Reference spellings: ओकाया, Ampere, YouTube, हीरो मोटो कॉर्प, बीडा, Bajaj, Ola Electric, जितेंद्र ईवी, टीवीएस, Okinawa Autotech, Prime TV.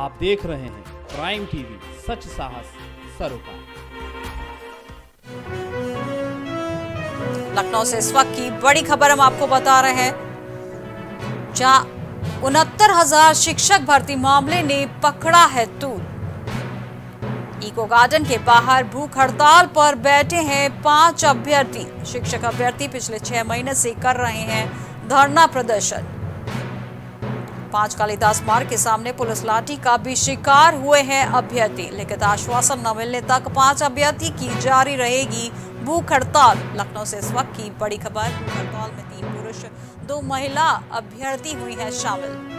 आप देख रहे हैं प्राइम टीवी, सच साहस सरोकार। लखनऊ से इस वक्त की बड़ी खबर हम आपको बता रहे हैं, जहां 69,000 शिक्षक भर्ती मामले ने पकड़ा है तूल। इको गार्डन के बाहर भूख हड़ताल पर बैठे हैं 5 अभ्यर्थी। शिक्षक अभ्यर्थी पिछले 6 महीने से कर रहे हैं धरना प्रदर्शन। 5 कालीदास मार्ग के सामने पुलिस लाठी का भी शिकार हुए हैं अभ्यर्थी। लिखित आश्वासन न मिलने तक 5 अभ्यर्थी की जारी रहेगी भूख हड़ताल। लखनऊ से इस वक्त की बड़ी खबर। भूख हड़ताल में 3 पुरुष 2 महिला अभ्यर्थी हुई हैं शामिल।